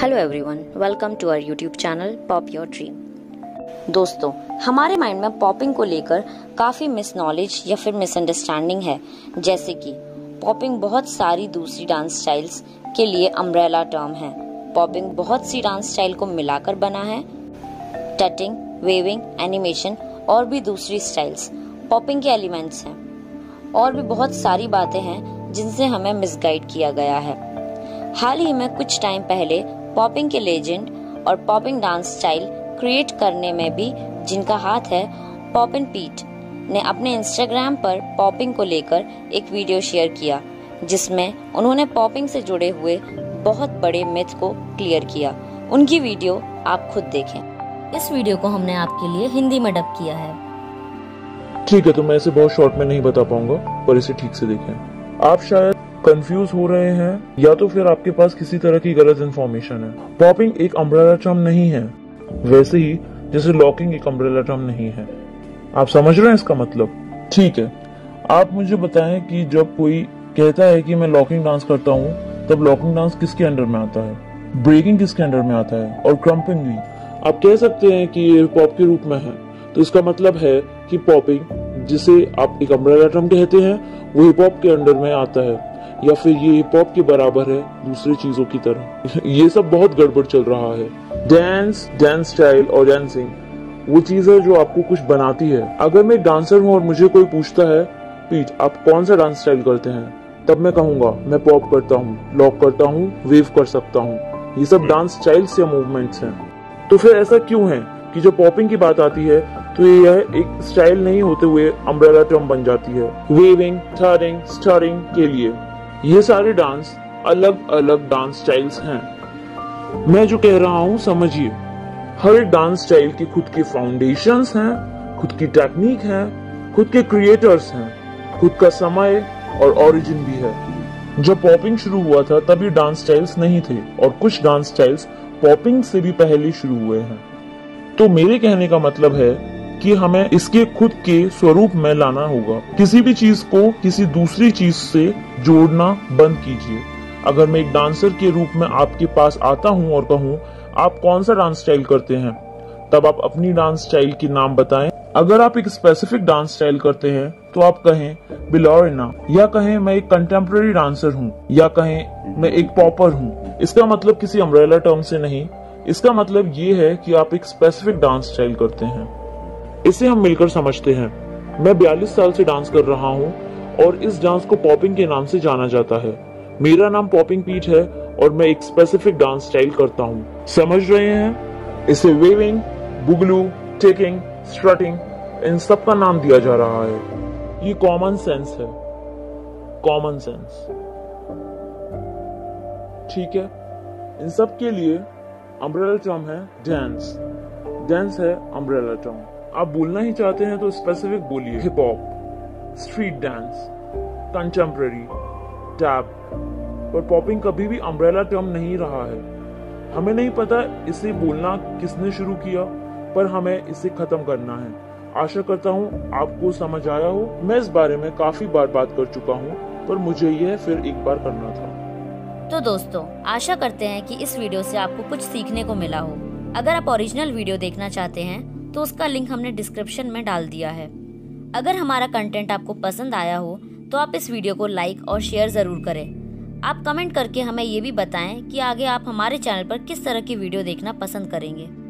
Hello everyone, welcome to our YouTube channel pop your dream. दोस्तों, हमारे mind में popping को लेकर काफी मिस नॉलेज या फिर मिसअंडरस्टैंडिंग है, जैसे कि पॉपिंग बहुत सारी दूसरी डांस स्टाइल्स के लिए अम्ब्रेला टर्म है। पॉपिंग बहुत सी डांस स्टाइल को मिलाकर बना है। टटिंग, वेविंग, एनिमेशन और भी दूसरी स्टाइल्स पॉपिंग के एलिमेंट्स हैं। और भी बहुत सारी बातें हैं जिनसे हमें मिसगाइड किया गया है। हाल ही में कुछ टाइम पहले पॉपिंग के लेजेंड और पॉपिंग डांस स्टाइल क्रिएट करने में भी जिनका हाथ है, पॉपिन पीट ने अपने इंस्टाग्राम पर पॉपिंग को लेकर एक वीडियो शेयर किया, जिसमें उन्होंने पॉपिंग से जुड़े हुए बहुत बड़े मिथ को क्लियर किया। उनकी वीडियो आप खुद देखें। इस वीडियो को हमने आपके लिए हिंदी में डब किया है। ठीक है, तो मैं इसे बहुत शॉर्ट में नहीं बता पाऊंगा, पर इसे ठीक से देखें। आप शायद कंफ्यूज हो रहे हैं या तो फिर आपके पास किसी तरह की गलत इन्फॉर्मेशन है। पॉपिंग एक अम्ब्रेला टर्म नहीं है, वैसे ही जैसे लॉकिंग एक अम्ब्रेला टर्म नहीं है। आप समझ रहे हैं इसका मतलब? ठीक है, आप मुझे बताएं कि जब कोई कहता है कि मैं लॉकिंग डांस करता हूँ, तब लॉकिंग डांस किसके अंडर में आता है, ब्रेकिंग किसके अंडर में आता है, और क्रम्पिंग भी। आप कह सकते हैं कि ये पॉप के रूप में है, तो इसका मतलब है कि पॉपिंग, जिसे आप एक अम्ब्रेला टर्म कहते हैं, वो हिप हॉप के अंडर में आता है, या फिर ये हिप हॉप के बराबर है दूसरी चीजों की तरह। ये सब बहुत गड़बड़ चल रहा है। डांस स्टाइल और डांसिंग वो चीज है जो आपको कुछ बनाती है। अगर मैं डांसर हूँ और मुझे कोई पूछता है, पीट आप कौन सा डांस स्टाइल करते हैं, तब मैं कहूँगा मैं पॉप करता हूँ, लॉक करता हूँ, वेव कर सकता हूँ। ये सब डांस स्टाइल या मूवमेंट्स हैं। तो फिर ऐसा क्यों है कि जब पॉपिंग की बात आती है तो यह एक स्टाइल नहीं होते हुए अम्ब्रेला टर्म बन जाती है वेविंग, टर्निंग, स्टरिंग के लिए। ये सारे डांस अलग अलग डांस स्टाइल्स हैं। मैं जो कह रहा हूँ समझिए, हर डांस स्टाइल की खुद के फाउंडेशंस हैं, खुद की टेक्निक हैं, खुद के क्रिएटर्स हैं, खुद का समय और ओरिजिन भी है। जब पॉपिंग शुरू हुआ था तब ये डांस स्टाइल्स नहीं थे, और कुछ डांस स्टाइल्स पॉपिंग से भी पहले शुरू हुए हैं। तो मेरे कहने का मतलब है कि हमें इसके खुद के स्वरूप में लाना होगा। किसी भी चीज को किसी दूसरी चीज से जोड़ना बंद कीजिए। अगर मैं एक डांसर के रूप में आपके पास आता हूं और कहूं आप कौन सा डांस स्टाइल करते हैं, तब आप अपनी डांस स्टाइल के नाम बताएं। अगर आप एक स्पेसिफिक डांस स्टाइल करते हैं तो आप कहें बिलोरिना, या कहें मैं एक कंटेम्प्रेरी डांसर हूं, या कहें मैं एक पॉपर हूं। इसका मतलब किसी अम्ब्रेला टर्म से नहीं, इसका मतलब ये है कि आप एक स्पेसिफिक डांस स्टाइल करते हैं। इसे हम मिलकर समझते हैं। मैं 42 साल से डांस कर रहा हूँ और इस डांस को पॉपिंग के नाम से जाना जाता है। मेरा नाम पॉपिंग पीट है और मैं एक स्पेसिफिक डांस स्टाइल करता हूँ। समझ रहे हैं? इसे वेविंग, बुगलू, टेकिंग, स्ट्रटिंग, इन सब का नाम दिया जा रहा है। ये कॉमन सेंस है, कॉमन सेंस। ठीक है, इन सब के लिए अम्ब्रेला टर्म है डांस, डांस है अम्ब्रेला टर्म। आप बोलना ही चाहते हैं तो स्पेसिफिक बोलिए। Hip hop, street dance, contemporary, tap, पर पॉपिंग कभी भी अम्ब्रेला टर्म नहीं रहा है। हमें नहीं पता इसे बोलना किसने शुरू किया, पर हमें इसे खत्म करना है। आशा करता हूँ आपको समझ आया हो। मैं इस बारे में काफी बार बात कर चुका हूँ, पर मुझे यह फिर एक बार करना था। तो दोस्तों, आशा करते हैं कि इस वीडियो से आपको कुछ सीखने को मिला हो। अगर आप ओरिजिनल वीडियो देखना चाहते हैं तो उसका लिंक हमने डिस्क्रिप्शन में डाल दिया है। अगर हमारा कंटेंट आपको पसंद आया हो तो आप इस वीडियो को लाइक और शेयर ज़रूर करें। आप कमेंट करके हमें ये भी बताएं कि आगे आप हमारे चैनल पर किस तरह की वीडियो देखना पसंद करेंगे।